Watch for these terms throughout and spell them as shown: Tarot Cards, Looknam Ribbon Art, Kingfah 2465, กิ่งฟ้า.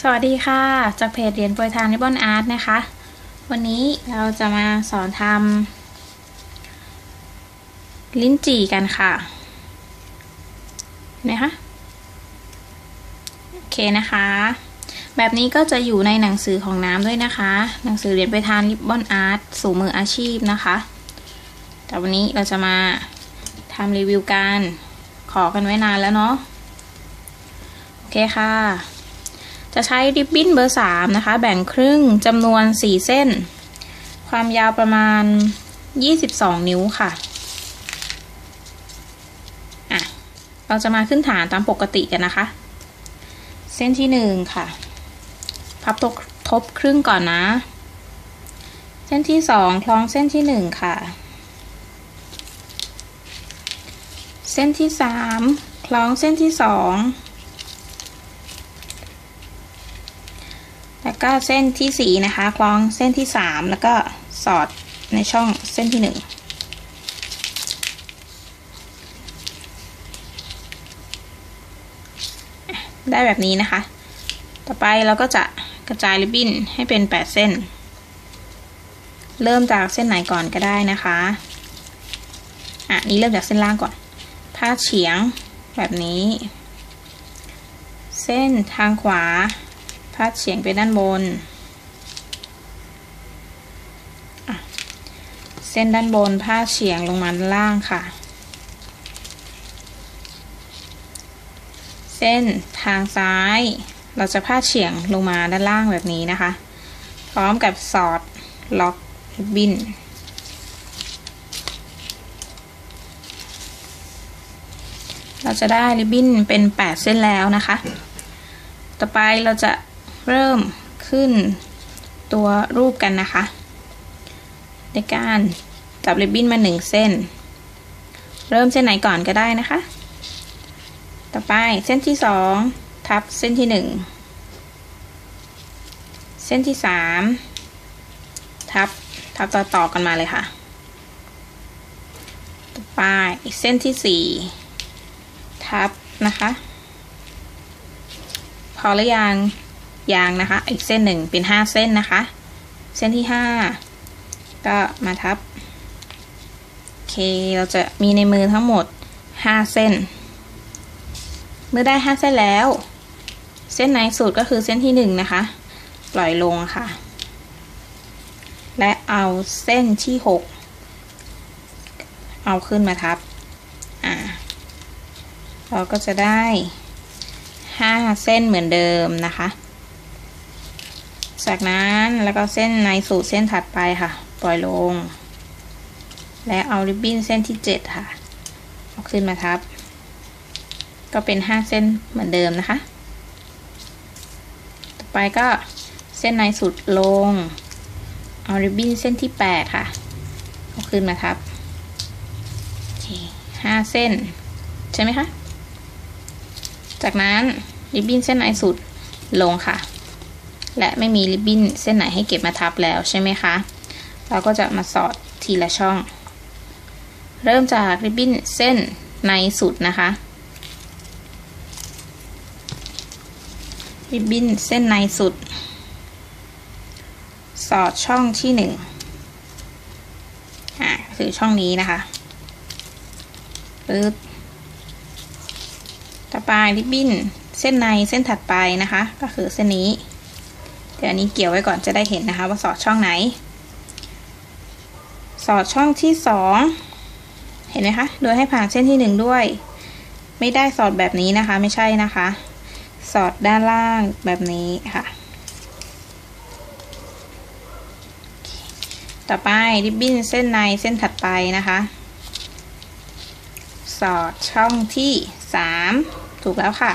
สวัสดีค่ะจากเพจเหรียญโปรยทานริบบอนอาร์ตนะคะวันนี้เราจะมาสอนทำลิ้นจี่กันค่ะนะคะโอเคนะคะแบบนี้ก็จะอยู่ในหนังสือของน้ำด้วยนะคะหนังสือเหรียญโปรยทานริบบอนอาร์ตสู่มืออาชีพนะคะแต่วันนี้เราจะมาทำรีวิวกันขอกันไว้นานแล้วเนาะโอเคค่ะจะใช้ริบบิ้นเบอร์3นะคะแบ่งครึ่งจำนวน4เส้นความยาวประมาณ22นิ้วค่ะเราจะมาขึ้นฐานตามปกติกันนะคะเส้นที่1ค่ะพับทบครึ่งก่อนนะเส้นที่2คล้องเส้นที่1ค่ะเส้นที่3คล้องเส้นที่2แล้วก็เส้นที่สี่นะคะคล้องเส้นที่3แล้วก็สอดในช่องเส้นที่1ได้แบบนี้นะคะต่อไปเราก็จะกระจายริบบิ้นให้เป็น8เส้นเริ่มจากเส้นไหนก่อนก็ได้นะคะนี่เริ่มจากเส้นล่างก่อนพาดเฉียงแบบนี้เส้นทางขวาพาดเฉียงไปด้านบนเส้นด้านบนพาดเฉียงลงมาด้านล่างค่ะเส้นทางซ้ายเราจะพาดเฉียงลงมาด้านล่างแบบนี้นะคะพร้อมกับสอดล็อกริบบิ้นเราจะได้ริบบิ้นเป็น8เส้นแล้วนะคะต่อไปเราจะเริ่มขึ้นตัวรูปกันนะคะในการจับริบบิ้นมา1เส้นเริ่มเส้นไหนก่อนก็ได้นะคะต่อไปเส้นที่2ทับเส้นที่1เส้นที่3ทับต่อกันมาเลยค่ะต่อไปเส้นที่4ทับนะคะพอหรือยังนะคะอีกเส้นหนึ่งเป็น5เส้นนะคะเส้นที่5ก็มาทับโอเคเราจะมีในมือทั้งหมด5เส้นเมื่อได้5เส้นแล้วเส้นไหนสุดก็คือเส้นที่1นะคะปล่อยลงค่ะและเอาเส้นที่6เอาขึ้นมาทับเราก็จะได้5เส้นเหมือนเดิมนะคะจากนั้นแล้วก็เส้นในสู่เส้นถัดไปค่ะปล่อยลงและเอาริบบิ้นเส้นที่7ค่ะเอาขึ้นมาทับก็เป็น5เส้นเหมือนเดิมนะคะต่อไปก็เส้นในสุดลงเอาริบบิ้นเส้นที่8ค่ะเอาขึ้นมาทับ5เส้นใช่ไหมคะจากนั้นริบบิ้นเส้นไหนสุดลงค่ะและไม่มีริบบิ้นเส้นไหนให้เก็บมาทับแล้วใช่ไหมคะเราก็จะมาสอดทีละช่องเริ่มจากริบบิ้นเส้นในสุดนะคะริบบิ้นเส้นในสุดสอดช่องที่1คือช่องนี้นะคะปึ๊บต่อไปริบบิ้นเส้นในเส้นถัดไปนะคะก็คือเส้นนี้เดี๋ยวอันนี้เกี่ยวไว้ก่อนจะได้เห็นนะคะว่าสอดช่องไหนสอดช่องที่2เห็นไหมคะโดยให้ผ่านเส้นที่1ด้วยไม่ได้สอดแบบนี้นะคะไม่ใช่นะคะสอดด้านล่างแบบนี้ค่ะต่อไปริบบิ้นเส้นในเส้นถัดไปนะคะสอดช่องที่3ถูกแล้วค่ะ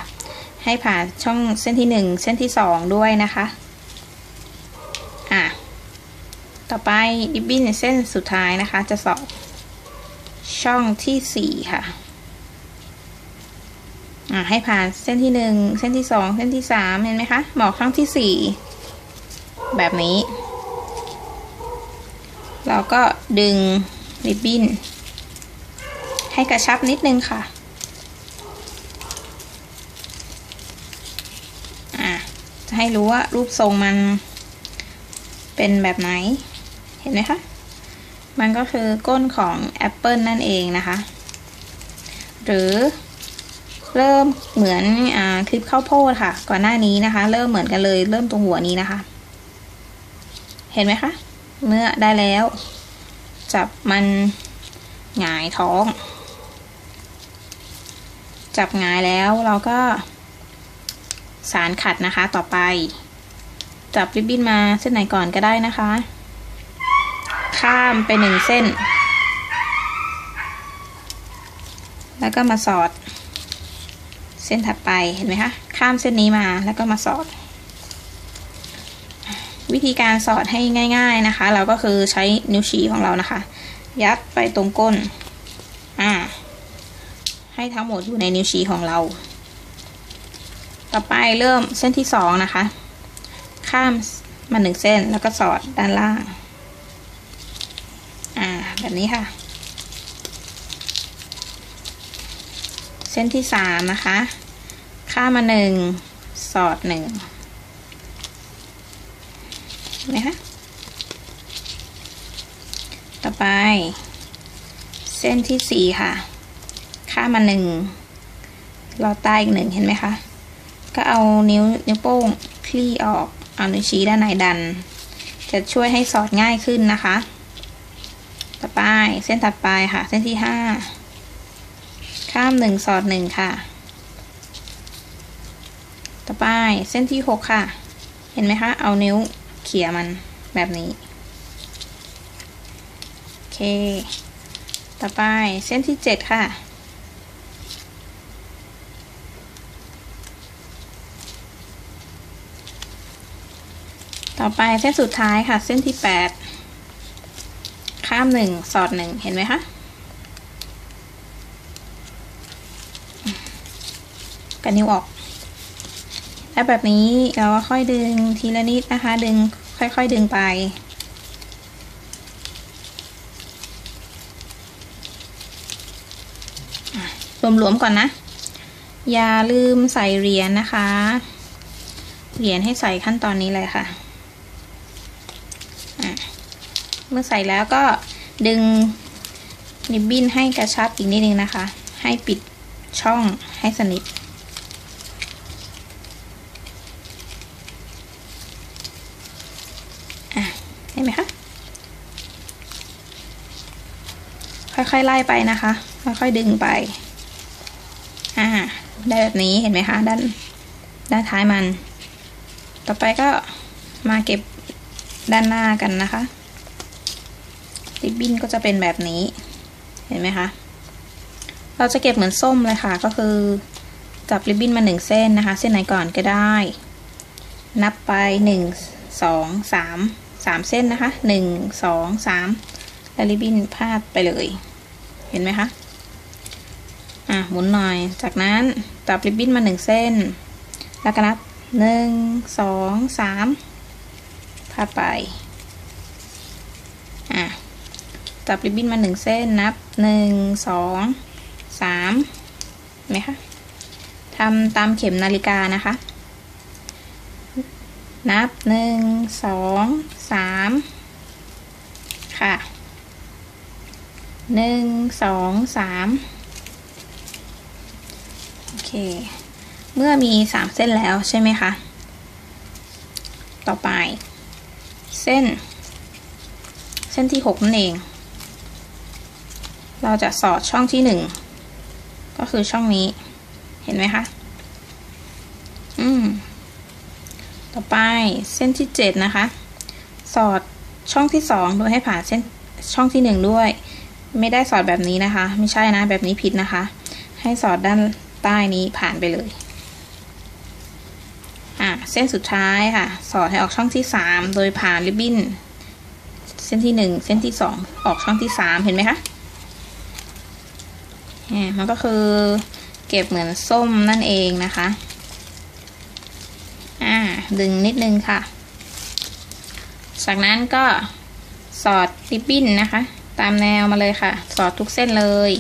ให้ผ่านช่องเส้นที่1เส้นที่2ด้วยนะคะต่อไปริบบิ้นเส้นสุดท้ายนะคะจะสอดช่องที่4ค่ะให้ผ่านเส้นที่1เส้นที่2เส้นที่3เห็นไหมคะหมอกช่องที่4แบบนี้เราก็ดึงริบบิ้นให้กระชับนิดนึงค่ะ ให้รู้ว่ารูปทรงมันเป็นแบบไหนเห็นไหมคะมันก็คือก้นของแอปเปิลนั่นเองนะคะหรือเริ่มเหมือนคลิปข้าวโพดค่ะก่อนหน้านี้นะคะเริ่มเหมือนกันเลยเริ่มตรงหัวนี้นะคะเห็นไหมคะเมื่อได้แล้วจับมันหงายท้องจับหงายแล้วเราก็สารขัดนะคะต่อไปจับริบบิ้นมาเส้นไหนก่อนก็ได้นะคะข้ามไปหนึ่งเส้นแล้วก็มาสอดเส้นถัดไปเห็นไหมคะข้ามเส้นนี้มาแล้วก็มาสอดวิธีการสอดให้ง่ายๆนะคะเราก็คือใช้นิ้วชี้ของเรานะคะยัดไปตรงก้นให้ทั้งหมดอยู่ในนิ้วชี้ของเราต่อไปเริ่มเส้นที่สองนะคะข้ามมาหนึ่งเส้นแล้วก็สอดด้านล่างแบบนี้ค่ะเส้นที่สามนะคะข้ามมาหนึ่งสอดหนึ่งนะคะต่อไปเส้นที่สี่ค่ะข้ามมาหนึ่งรอใต้อีกหนึ่งเห็นไหมคะก็เอานิ้วโป้งคลี่ออกเอานิ้วชี้ด้านในดันจะช่วยให้สอดง่ายขึ้นนะคะต่อไปเส้นถัดไปค่ะเส้นที่ห้าข้ามหนึ่งสอดหนึ่งค่ะต่อไปเส้นที่หกค่ะเห็นไหมคะเอานิ้วเขี่ยมันแบบนี้โอเคต่อไปเส้นที่เจ็ดค่ะต่อไปเส้นสุดท้ายค่ะเส้นที่แปดข้ามหนึ่งสอดหนึ่งเห็นไหมคะกันนิ้วออกแล้วแบบนี้เราก็ค่อยดึงทีละนิดนะคะดึงค่อยๆดึงไปรวมๆก่อนนะอย่าลืมใส่เหรียญนะคะเหรียญให้ใส่ขั้นตอนนี้เลยค่ะเมื่อใส่แล้วก็ดึงริบบิ้นให้กระชับอีกนิดนึงนะคะให้ปิดช่องให้สนิทเห็นไหมคะค่อยๆไล่ไปนะคะค่อยๆดึงไปได้แบบนี้เห็นไหมคะด้านท้ายมันต่อไปก็มาเก็บด้านหน้ากันนะคะริบบิ้นก็จะเป็นแบบนี้เห็นไหมคะเราจะเก็บเหมือนส้มเลยค่ะก็คือจับริบบิ้นมาหนึ่งเส้นนะคะเส้นไหนก่อนก็ได้นับไปหนึ่งสองสามเส้นนะคะหนึ่งสองสามแล้วริบบิ้นพาดไปเลยเห็นไหมคะหมุนหน่อยจากนั้นจับริบบิ้นมาหนึ่งเส้นแล้วก็นับหนึ่งสองสามพาดไปจับริบบิ้นมาหนึ่งเส้นนับหนึ่งสองสามไหมคะทำตามเข็มนาฬิกานะคะนับหนึ่งสองสามค่ะหนึ่งสองสามโอเคเมื่อมีสามเส้นแล้วใช่ไหมคะต่อไปเส้นที่หกนั่นเองเราจะสอดช่องที่หนึ่งก็คือช่องนี้เห็นไหมคะต่อไปเส้นที่เจ็ดนะคะสอดช่องที่สองโดยให้ผ่านเส้นช่องที่หนึ่งด้วยไม่ได้สอดแบบนี้นะคะไม่ใช่นะแบบนี้ผิดนะคะให้สอดด้านใต้นี้ผ่านไปเลยเส้นสุดท้ายค่ะสอดให้ออกช่องที่สามโดยผ่านริบบิ้นเส้นที่หนึ่งเส้นที่สองออกช่องที่สามเห็นไหมคะมันก็คือเก็บเหมือนส้มนั่นเองนะคะดึงนิดนึงค่ะจากนั้นก็สอดริบบิ้นนะคะตามแนวมาเลยค่ะสอดทุกเส้นเลย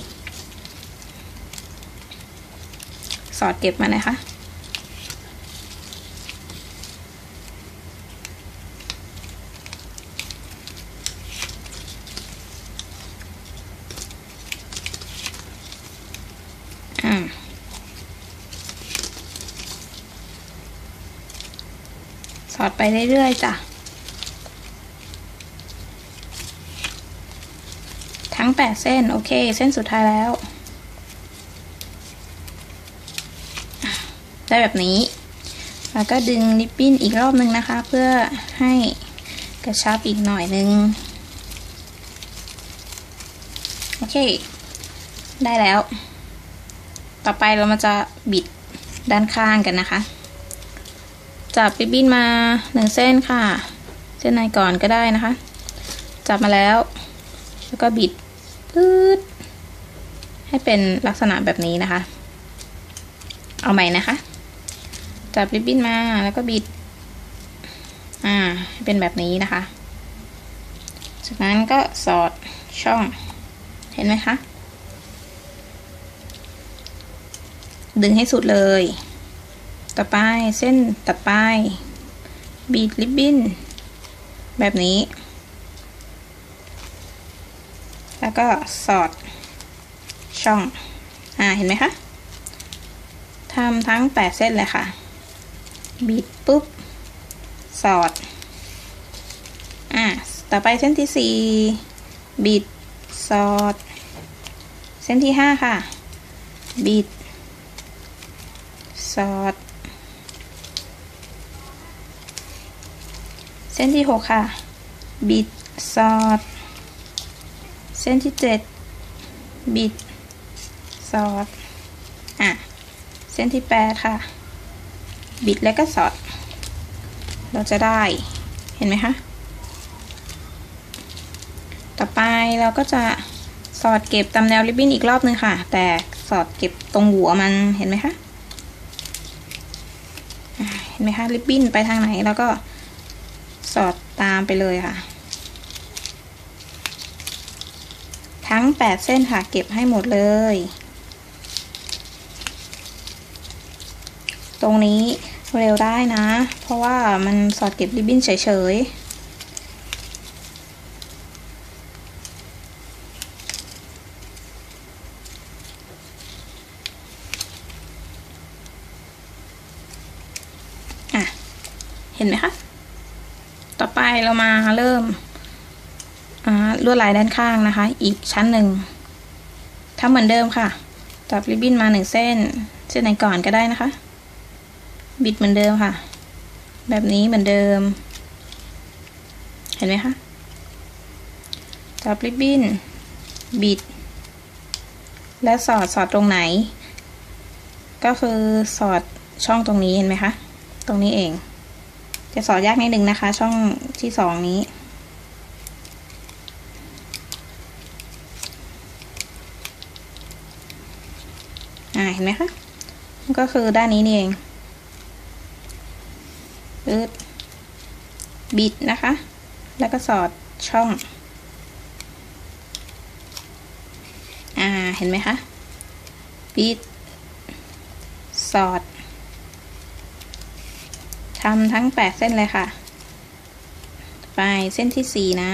สอดเก็บมานะคะ อดไปเรื่อยๆจ้ะทั้ง8เส้นโอเคเส้นสุดท้ายแล้วได้แบบนี้แล้วก็ดึงริบบิ้นอีกรอบนึงนะคะเพื่อให้กระชับอีกหน่อยนึงโอเคได้แล้วต่อไปเรามาจะบิดด้านข้างกันนะคะจับริบบิ้นมา1เส้นค่ะเส้นในก่อนก็ได้นะคะจับมาแล้วแล้วก็บิดปื๊ดให้เป็นลักษณะแบบนี้นะคะเอาใหม่นะคะจับริบบิ้นมาแล้วก็บิดให้เป็นแบบนี้นะคะจากนั้นก็สอดช่องเห็นไหมคะดึงให้สุดเลยต่อไปเส้นต่อไปบีดริบบิ้นแบบนี้แล้วก็สอดช่องเห็นไหมคะทำทั้ง8เส้นเลยค่ะบีดปุ๊บสอดต่อไปเส้นที่4บีดสอดเส้นที่5ค่ะบีดสอดเส้นที่6ค่ะบิดสอดเส้นที่7บิดสอดเส้นที่8ค่ะบิดแล้วก็สอดเราจะได้เห็นไหมคะต่อไปเราก็จะสอดเก็บตามแนวริบบิ้นอีกรอบนึงค่ะแต่สอดเก็บตรงหัวมันเห็นไหมคะเห็นไหมคะริบบิ้นไปทางไหนแล้วก็สอดตามไปเลยค่ะทั้ง8เส้นค่ะเก็บให้หมดเลยตรงนี้เร็วได้นะเพราะว่ามันสอดเก็บริบบิ้นเฉยเห็นไหมคะต่อไปเรามาเริ่มลวดลายด้านข้างนะคะอีกชั้นหนึ่งทำเหมือนเดิมค่ะจับริบบิ้นมา1เส้นเส้นไหนก่อนก็ได้นะคะบิดเหมือนเดิมค่ะแบบนี้เหมือนเดิมเห็นไหมคะจับริบบิ้นบิดและสอดตรงไหนก็คือสอดช่องตรงนี้เห็นไหมคะตรงนี้เองจะสอดยากนิดนึงนะคะช่องที่2นี้เห็นไหมคะก็คือด้านนี้นี่เองบิดนะคะแล้วก็สอดช่องเห็นไหมคะบิดสอดทำทั้ง8เส้นเลยค่ะไปเส้นที่4นะ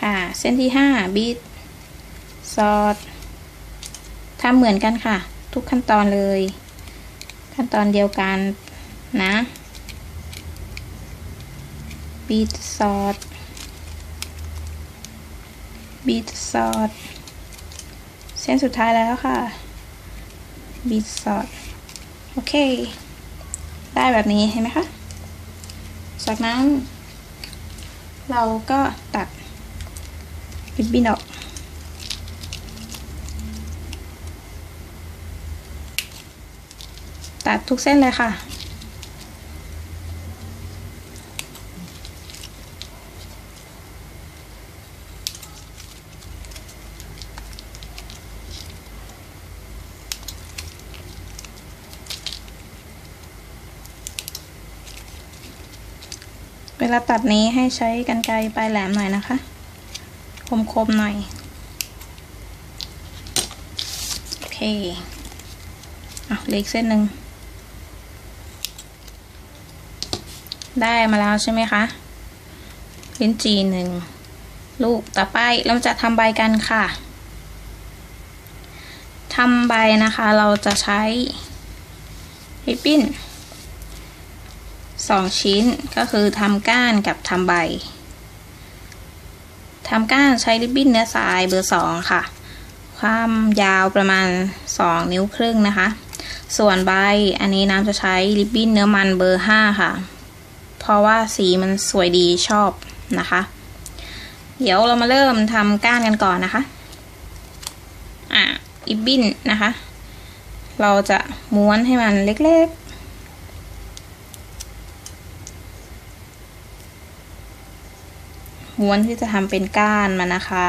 ค่ะเส้นที่5บิดสอดทำเหมือนกันค่ะทุกขั้นตอนเลยขั้นตอนเดียวกันนะบิดสอดบิดสอดเส้นสุดท้ายแล้วค่ะบีดสอดโอเคได้แบบนี้เห็นไหมคะจากนั้นเราก็ตัดริบบิ้นออกตัดทุกเส้นเลยค่ะเวลาตัดนี้ให้ใช้กรรไกรปลายแหลมหน่อยนะคะคมๆหน่อยโอเคเหลืออีกเส้นหนึ่งได้มาแล้วใช่ไหมคะลิ้นจี่1ลูกต่อไปเราจะทำใบกันค่ะทำใบนะคะเราจะใช้ ริบบิ้น2ชิ้นก็คือทำก้านกับทำใบทำก้านใช้ริบบิ้นเนื้อทรายเบอร์2ค่ะความยาวประมาณ2นิ้วครึ่งนะคะส่วนใบอันนี้น้ำจะใช้ริบบิ้นเนื้อมันเบอร์5ค่ะเพราะว่าสีมันสวยดีชอบนะคะเดี๋ยวเรามาเริ่มทำก้านกันก่อนนะคะริบบิ้นนะคะเราจะม้วนให้มันเล็กๆม้วนที่จะทำเป็นก้านมานะคะ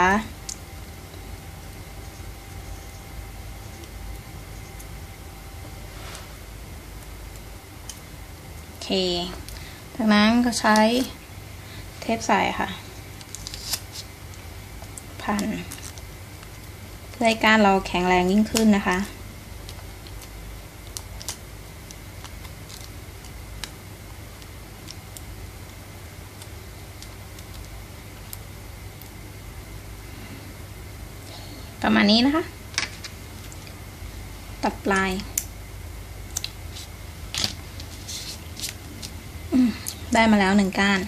โอเคจากนั้นก็ใช้เทปสายค่ะพันเพื่อให้ก้านเราแข็งแรงยิ่งขึ้นนะคะประมาณนี้นะคะตัดปลายได้มาแล้ว1ก้าน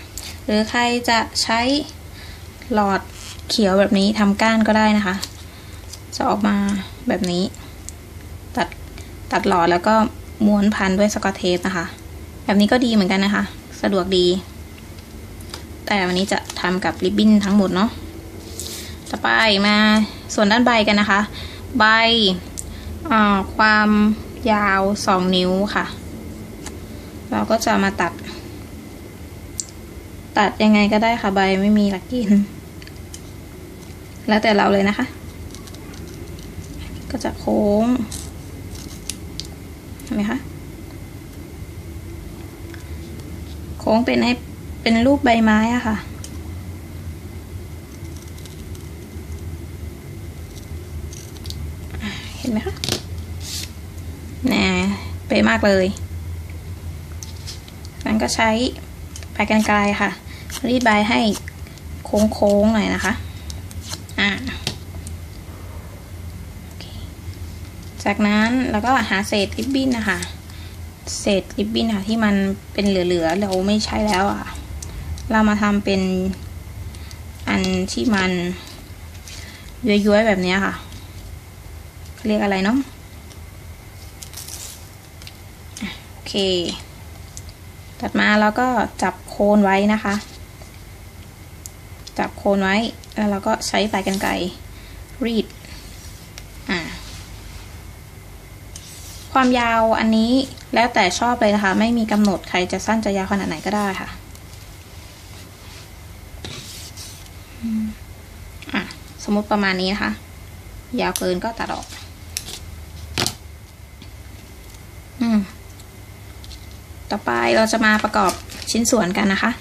หรือใครจะใช้หลอดเขียวแบบนี้ทำก้านก็ได้นะคะจะออกมาแบบนี้ตัดหลอดแล้วก็ม้วนพันด้วยสกอตเทปนะคะแบบนี้ก็ดีเหมือนกันนะคะสะดวกดีแต่วันนี้จะทำกับริบบิ้นทั้งหมดเนาะต่อไปมาส่วนด้านใบกันนะคะใบความยาว2นิ้วค่ะเราก็จะมาตัดยังไงก็ได้ค่ะใบไม่มีหลักเกณฑ์แล้วแต่เราเลยนะคะก็จะโค้งเห็นไหมคะโค้งเป็นให้เป็นรูปใบไม้อะค่ะเห็นไหมคะน่ะเป๊ะมากเลยนั้นก็ใช้ปลายกรรไกรค่ะรีดใบให้โค้งๆหน่อยนะคะจากนั้นเราก็หาเศษริบบิ้นนะคะเศษริบบิ้นค่ะที่มันเป็นเหลือๆเราไม่ใช้แล้วค่ะเรามาทำเป็นอันที่มันย้วยๆแบบนี้ค่ะเรียกอะไรเนาะโอเคตัดมาแล้วก็จับโคนไว้นะคะจับโคนไว้แล้วเราก็ใช้ปลายกรรไกรรีดความยาวอันนี้แล้วแต่ชอบเลยนะคะไม่มีกำหนดใครจะสั้นจะยาวขนาดไหนก็ได้ค่ะสมมติประมาณนี้นะคะยาวเกินก็ตัดออกต่อไปเราจะมาประกอบชิ้นส่วนกันนะคะ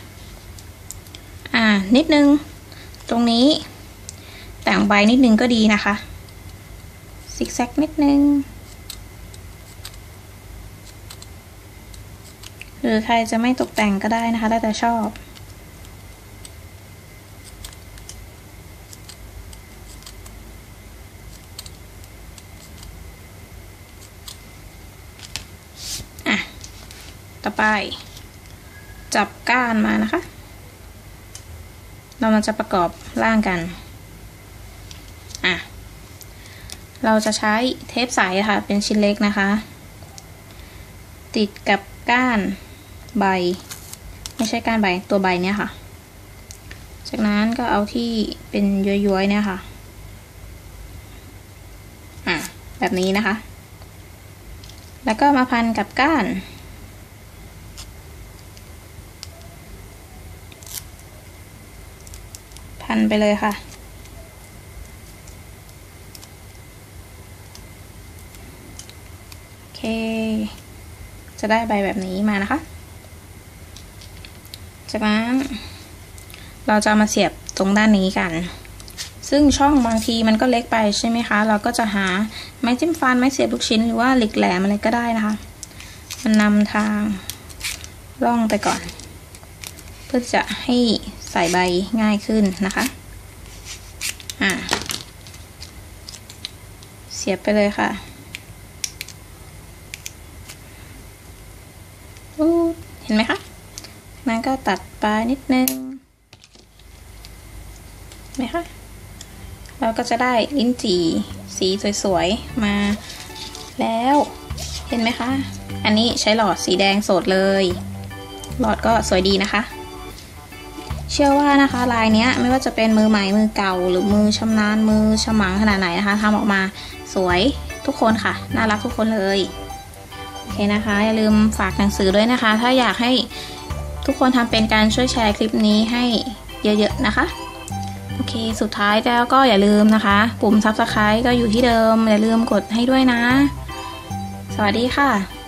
นิดนึงตรงนี้แต่งใบนิดนึงก็ดีนะคะซิกแซกนิดนึงหรือใครจะไม่ตกแต่งก็ได้นะคะแล้วแต่ชอบต่อไปจับก้านมานะคะเราจะประกอบร่างกันเราจะใช้เทปใสค่ะเป็นชิ้นเล็กนะคะติดกับก้านใบไม่ใช่ก้านใบตัวใบเนี่ยค่ะจากนั้นก็เอาที่เป็นย้อยๆเนี่ยค่ะแบบนี้นะคะแล้วก็มาพันกับก้านพันไปเลยค่ะโอเคจะได้ใบแบบนี้มานะคะจากนั้นเราจะมาเสียบตรงด้านนี้กันซึ่งช่องบางทีมันก็เล็กไปใช่ไหมคะเราก็จะหาไม้จิ้มฟันไม้เสียบลูกชิ้นหรือว่าเหล็กแหลมอะไรก็ได้นะคะมันนำทางร่องไปก่อนเพื่อจะให้ใส่ใบง่ายขึ้นนะคะเสียบไปเลยค่ะ ไหมคะมันก็ตัดปลายนิดนึงไหมคะเราก็จะได้ลิ้นจี่สีสวยๆมาแล้วเห็นไหมคะอันนี้ใช้หลอดสีแดงสดเลยหลอดก็สวยดีนะคะเชื่อว่านะคะลายนี้ไม่ว่าจะเป็นมือใหม่มือเก่าหรือมือชำนาญมือฉมังขนาดไหนนะคะทำออกมาสวยทุกคนค่ะน่ารักทุกคนเลยโอเคนะคะอย่าลืมฝากหนังสือด้วยนะคะถ้าอยากให้ทุกคนทำเป็นการช่วยแชร์คลิปนี้ให้เยอะๆนะคะโอเคสุดท้ายแล้วก็อย่าลืมนะคะปุ่ม Subscribe ก็อยู่ที่เดิมอย่าลืมกดให้ด้วยนะสวัสดีค่ะ